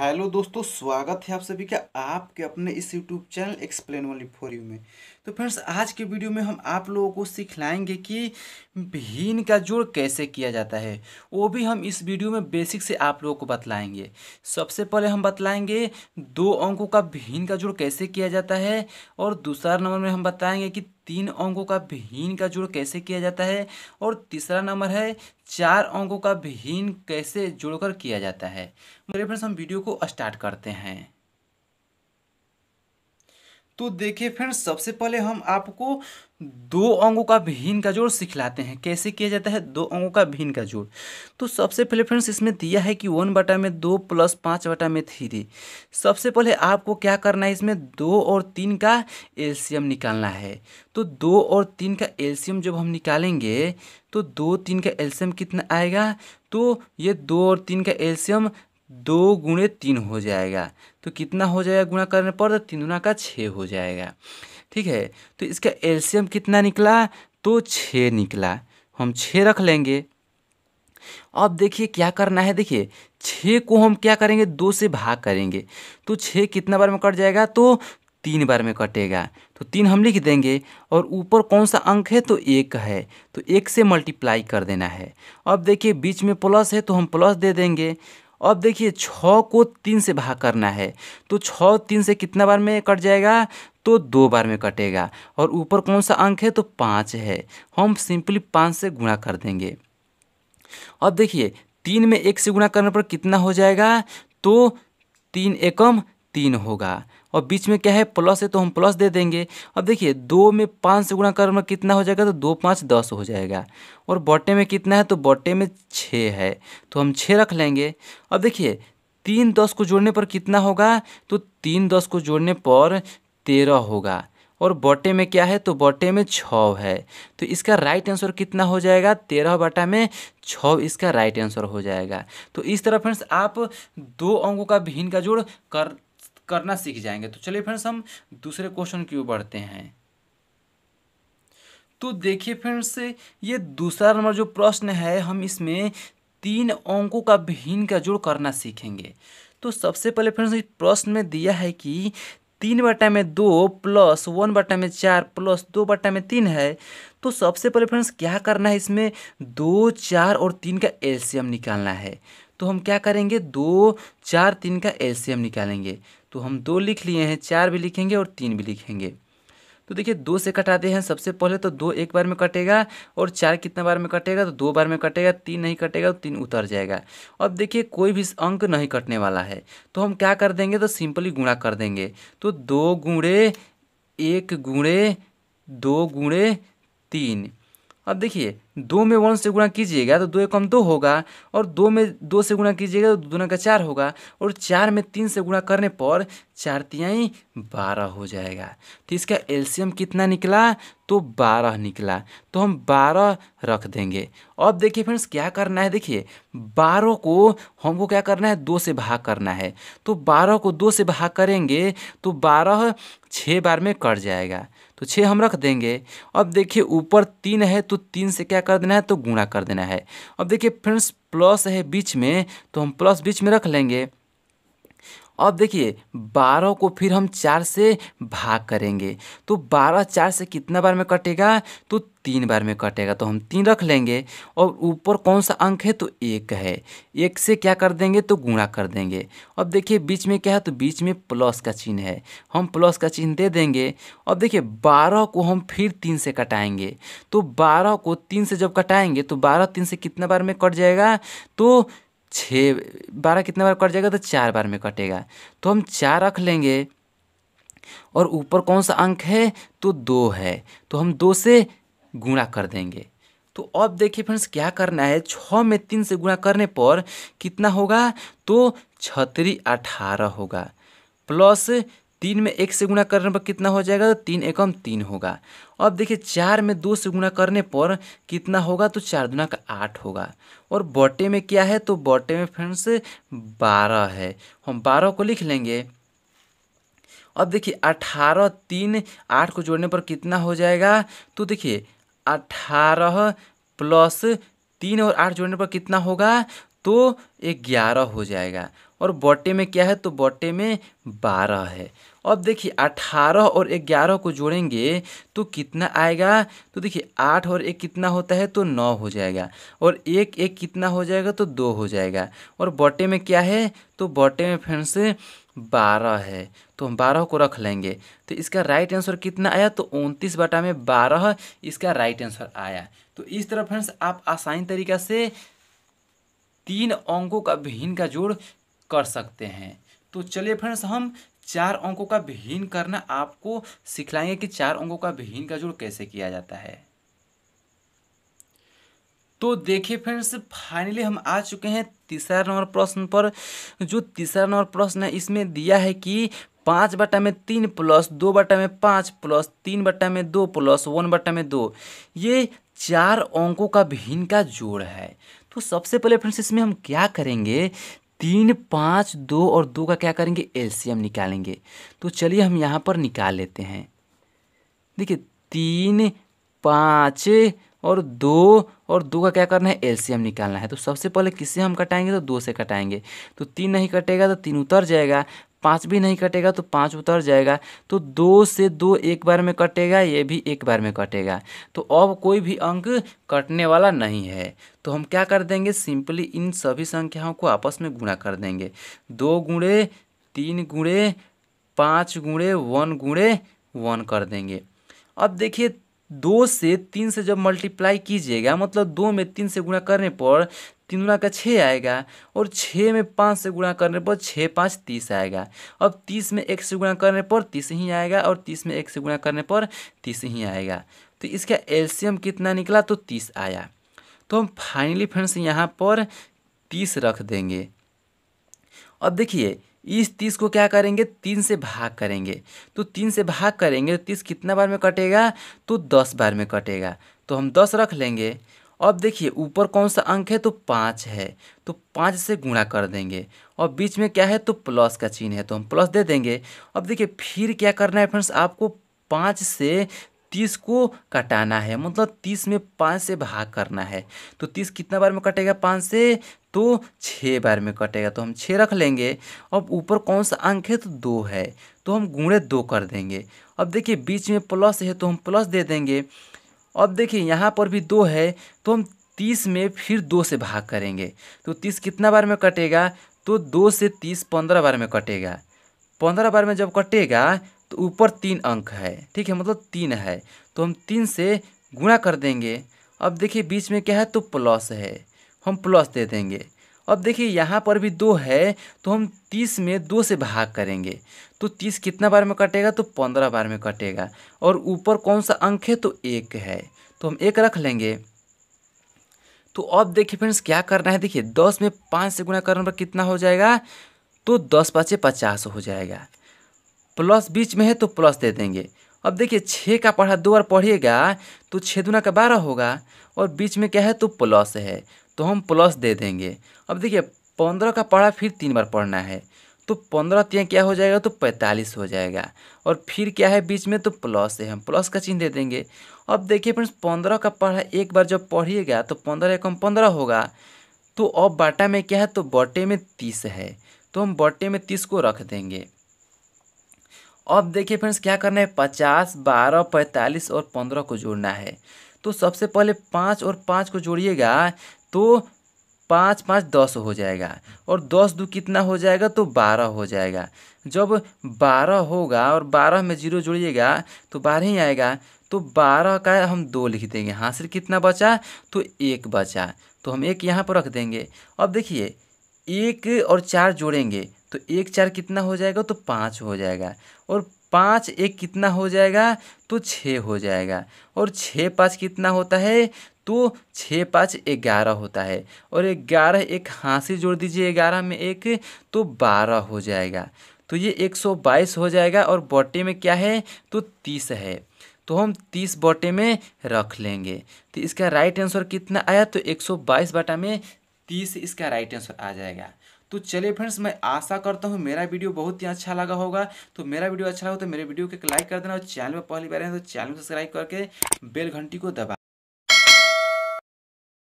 Hello दोस्तों, स्वागत है आप सभी का आपके अपने इस YouTube channel explain only for you में। तो फ्रेंड्स, आज के वीडियो में हम आप लोगों को सिखलाएंगे कि हीन का जोड़ कैसे किया जाता है, वो भी हम इस वीडियो में बेसिक से आप लोगों को बतलाएंगे। सबसे पहले हम बतलाएंगे दो अंकों का हीन का जोड़ कैसे किया जाता है, और दूसरा नंबर में हम बताएंगे कि तीन अंकों का हीन का जोड़ कैसे किया जाता है, और तीसरा नंबर है चार अंकों का हीन कैसे जोड़कर किया जाता है। मेरे फ्रेंड्स, हम वीडियो को स्टार्ट करते हैं। तो देखिए फ्रेंड्स, सबसे पहले हम आपको दो अंकों का हीन का जोड़ सिखलाते हैं कैसे किया जाता है दो अंकों का हीन का जोड़। तो सबसे पहले फ्रेंड्स, इसमें दिया है कि 1/2 प्लस 5/3। सबसे पहले आपको क्या करना है, इसमें 2 और 3 का एलसीएम निकालना है। तो 2 और 3 का एलसीएम जब हम निकालेंगे तो 2 3 का एलसीएम कितना आएगा, तो ये 2 और 3 का एलसीएम 2 × 3 हो जाएगा। तो कितना हो जाएगा गुणा करने पर, तो 3 × 6 हो जाएगा। ठीक है, तो इसका एलसीएम कितना निकला, तो 6 निकला। हम 6 रख लेंगे। अब देखिए क्या करना है, देखिए 6 को हम क्या करेंगे, 2 से भाग करेंगे। तो 6 कितना बार में कट जाएगा, तो 3 बार में कटेगा। तो 3 हम लिख देंगे, और ऊपर कौन सा अंक है, तो 1 है, तो 1 से मल्टीप्लाई कर देना है। अब देखिए बीच में प्लस है, तो हम प्लस दे देंगे। अब देखिए 6 को 3 से भाग करना है, तो 6 3 से कितना बार में कट जाएगा, तो 2 बार में कटेगा। और ऊपर कौन सा अंक है, तो 5 है, हम सिंपली 5 से गुणा कर देंगे। अब देखिए 3 में 1 से गुणा करने पर कितना हो जाएगा, तो 3 एकम 3 होगा। और बीच में क्या है, प्लस है, तो हम प्लस दे देंगे। अब देखिए 2 में 5 से गुणा करने पर कितना हो जाएगा, तो 2 5 10 हो जाएगा। और बटे में कितना है, तो बटे में 6 है, तो हम 6 रख लेंगे। अब देखिए 3 10 को जोड़ने पर कितना होगा, तो 3 10 को जोड़ने पर 13 होगा। और बटे में क्या है, तो बटे में 6 है, तो इसका राइट आंसर कितना हो जाएगा, 13/6 इसका राइट आंसर हो जाएगा। तो इस तरह फ्रेंड्स आप दो अंकों का हीन का जोड़ करना सीख जाएंगे। तो चलिए फ्रेंड्स, हम दूसरे क्वेश्चन की ओर बढ़ते हैं। तो देखिए फ्रेंड्स, ये दूसरा नंबर जो प्रश्न है, हम इसमें 3 अंकों का हीन का जोड़ करना सीखेंगे। तो सबसे पहले फ्रेंड्स, इस प्रश्न में दिया है कि 3/2 प्लस 1/4 प्लस 2/3 है। तो सबसे पहले फ्रेंड्स क्या करना है, इसमें 2 4 और 3 का एलसीएम निकालना है। तो हम क्या करेंगे, 2 4 3 का एलसीएम निकालेंगे। तो हम 2 लिख लिए हैं, 4 भी लिखेंगे और 3 भी लिखेंगे। तो देखिए 2 से कटाते हैं सबसे पहले, तो 2 1 बार में कटेगा। और 4 कितना बार में कटेगा, तो 2 बार में कटेगा। 3 नहीं कटेगा, तो 3 उतर जाएगा। अब देखिए कोई भी अंक नहीं कटने वाला है, तो हम क्या कर देंगे, तो सिंपली गुणा कर देंगे। तो 2 × 1 × 2 × 3। अब देखिए 2 में 1 से गुणा कीजिएगा, तो 2 एकम 2 होगा। और 2 में 2 से गुणा कीजिएगा, तो 2 दूना का 4 होगा। और 4 में 3 से गुणा करने पर 4 तिहाई 12 हो जाएगा। तो इसका एलसीएम कितना निकला, तो 12 निकला, तो हम 12 रख देंगे। अब देखिए फ्रेंड्स क्या करना है, देखिए 12 को हमको क्या करना है, 2 से भाग करना है। तो 12 को 2 से भाग करेंगे, तो 12 6 बार में कट जाएगा, तो 6 हम रख देंगे। अब देखिए ऊपर 3 है, तो 3 से क्या कर देना है, तो गुणा कर देना है। अब देखिए फ्रेंड्स प्लस है बीच में, तो हम प्लस बीच में रख लेंगे। अब देखिए 12 को फिर हम 4 से भाग करेंगे, तो 12 4 से कितना बार में कटेगा, तो 3 बार में कटेगा, तो हम 3 रख लेंगे। और ऊपर कौन सा अंक है, तो 1 है, 1 से क्या कर देंगे, तो गुणा कर देंगे। अब देखिए बीच में क्या है, तो बीच में प्लस का चिन्ह है, हम प्लस का चिन्ह दे देंगे। अब देखिए 12 को हम फिर 3 से कटाएंगे, तो 12 को 3 से जब कटाएंगे, तो 12 3 से कितना बार में कट जाएगा, तो 6 12 कितना बार कट जाएगा, तो 4 बार में कटेगा, तो हम 4 रख लेंगे। और ऊपर कौन सा अंक है, तो 2 है, तो हम 2 से गुणा कर देंगे। तो अब देखिए फ्रेंड्स क्या करना है, 6 में 3 से गुणा करने पर कितना होगा, तो 6 3 18 होगा। प्लस 3 में 1 से गुणा करने पर कितना हो जाएगा, तो 3 एकम 3 होगा। अब देखिए 4 में 2 से गुणा करने पर कितना होगा, तो 4 दूना का 8 होगा। और बटे में क्या है, तो बटे में फ्रेंड्स 12 है, हम 12 को लिख लेंगे। अब देखिए 18 3 8 को जोड़ने पर कितना हो जाएगा, तो देखिए 18 प्लस 3 और 8 जोड़ने पर कितना होगा, तो 11 हो जाएगा। और बॉटे में क्या है, तो बॉटे में 12 है। अब देखिए 18 और 11 को जोड़ेंगे तो कितना आएगा, तो देखिए 8 और 1 कितना होता है तो 9 हो जाएगा, और 1 कितना हो जाएगा तो 2 हो जाएगा। और बॉटे में क्या है, तो बॉटे में फ्रेंड्स 12 है, तो हम 12 को रख लेंगे। तो इसका राइट आंसर कितना आया, तो 29/12 इसका राइट आंसर आया। तो इस तरह फ्रेंड्स आप आसान तरीका से 3 अंकों का भिन्न का जोड़ कर सकते हैं। तो चलिए फ्रेंड्स हम 4 अंकों का भिन्न करना आपको सिखलाएंगे कि 4 अंकों का भिन्न का जोड़ कैसे किया जाता है। तो देखिए फ्रेंड्स फाइनली हम आ चुके हैं 3 नंबर प्रश्न पर। जो 3 नंबर प्रश्न है इसमें दिया है कि 5/3 प्लस 2/5 प्लस 3/2 प्लस 1/2 ये 4 अंकों का भिन्न का जोड़ है। तो सबसे पहले फ्रेंड्स इसमें हम क्या करेंगे, 3, 5, 2 और 2 का क्या करेंगे, एलसीएम निकालेंगे। तो चलिए हम यहाँ पर निकाल लेते हैं। देखिए 3, 5 और 2 और 2 का क्या करना है, एलसीएम निकालना है। तो सबसे पहले किससे हम कटाएंगे, तो 2 से कटाएंगे। तो 3 नहीं कटेगा तो 3 उतर जाएगा, 5 भी नहीं कटेगा तो 5 उतर जाएगा। तो 2 से 2 एक बार में कटेगा, ये भी एक बार में कटेगा। तो अब कोई भी अंक कटने वाला नहीं है। तो हम क्या कर देंगे, सिंपली इन सभी संख्याओं को आपस में गुणा कर देंगे। 2 गुणे 3 गुणे 5 गुणे 1 गुणे 1 कर देंगे। अब देखिए 2 से 3 से जब मल्टीप्लाई कीजिएगा, मतलब 2 में 3 से गुणा करने पर 3 गुणा का 6 आएगा, और 6 में 5 से गुणा करने पर 6, 5, 30 आएगा। अब 30 में 1 से गुणा करने पर 30 ही आएगा, और 30 में 1 से गुणा करने पर 30 ही आएगा। तो इसका एलसीएम कितना निकला, तो 30 आया। तो हम फाइनली फ्रेंड्स यहाँ पर 30 रख देंगे। अब देखिए इस 30 को क्या करेंगे, 3 से भाग करेंगे। तो 3 से भाग करेंगे तो 30 कितना बार में कटेगा, तो 10 बार में कटेगा। तो हम 10 रख लेंगे। अब देखिए ऊपर कौन सा अंक है, तो 5 है, तो 5 से गुणा कर देंगे। और बीच में क्या है, तो प्लस का चिन्ह है, तो हम प्लस दे देंगे। अब देखिए फिर क्या करना है फ्रेंड्स, आपको 5 से 30 को कटाना है, मतलब 30 में 5 से भाग करना है। तो 30 कितना बार में कटेगा 5 से, तो 6 बार में कटेगा। तो हम 6 रख लेंगे। अब ऊपर कौन सा अंक है, तो 2 है, तो हम गुणे 2 कर देंगे। अब देखिए बीच में प्लस है, तो हम प्लस दे देंगे। अब देखिए यहाँ पर भी 2 है, तो हम 30 में फिर 2 से भाग करेंगे। तो 30 कितना बार में कटेगा, तो 2 से 30 15 बार में कटेगा। 15 बार में जब कटेगा तो ऊपर 3 अंक है, ठीक है, मतलब 3 है, तो हम 3 से गुणा कर देंगे। अब देखिए बीच में क्या है, तो प्लस है, हम प्लस दे देंगे। अब देखिए यहाँ पर भी 2 है, तो हम 30 में 2 से भाग करेंगे। तो 30 कितना बार में कटेगा, तो 15 बार में कटेगा। और ऊपर कौन सा अंक है, तो 1 है, तो हम 1 रख लेंगे। तो अब देखिए फ्रेंड्स क्या करना है, देखिए 10 में 5 से गुणा करने पर कितना हो जाएगा, तो 10 × 5 = 50 हो जाएगा। प्लस बीच में है, तो प्लस दे देंगे। अब देखिए 6 का पढ़ा 2 बार पढ़िएगा, तो 6 दूना का 12 होगा, और बीच में क्या है, तो प्लस है, तो हम प्लस दे देंगे। अब देखिए 15 का पढ़ा फिर 3 बार पढ़ना है, तो 15×3 क्या हो जाएगा, तो 45 हो जाएगा। और फिर क्या है बीच में, तो प्लस है, हम प्लस का चिन्ह दे देंगे। अब देखिए फ्रेंड्स 15 का पढ़ा एक बार जब पढ़िएगा, तो 15×1 = 15 होगा। तो अब बाटा में क्या है, तो बटे में 30 है, तो हम बटे में 30 को रख देंगे। अब देखिए फ्रेंड्स क्या करना है, 50, 12, 45 और 15 को जोड़ना है। तो सबसे पहले 5 और 5 को जोड़िएगा, तो 5, 5, 10 हो जाएगा, और 10×2 कितना हो जाएगा, तो 12 हो जाएगा। जब 12 होगा और 12 में 0 जोड़िएगा तो 12 ही आएगा। तो 12 का हम 2 लिख देंगे। हासिल कितना बचा, तो 1 बचा, तो हम 1 यहाँ पर रख देंगे। अब देखिए 1 और 4 जोड़ेंगे, तो 1×4 कितना हो जाएगा, तो 5 हो जाएगा। और 5×1 कितना हो जाएगा, तो 6 हो जाएगा। और 6×5 कितना होता है, तो 6×5 = 11 होता है। और 11×1 हाथ जोड़ दीजिए, 11 में 1 तो 12 हो जाएगा। तो ये 122 हो जाएगा। और बटे में क्या है, तो 30 है, तो हम 30 बटे में रख लेंगे। तो इसका राइट आंसर कितना आया, तो 122/30 इसका राइट आंसर आ जाएगा। तो चलिए फ्रेंड्स मैं आशा करता हूँ मेरा वीडियो बहुत ही अच्छा लगा होगा। तो मेरा वीडियो अच्छा लगा तो मेरे वीडियो को लाइक कर देना, और चैनल पर पहली बार है तो चैनल को सब्सक्राइब करके बेल घंटी को दबा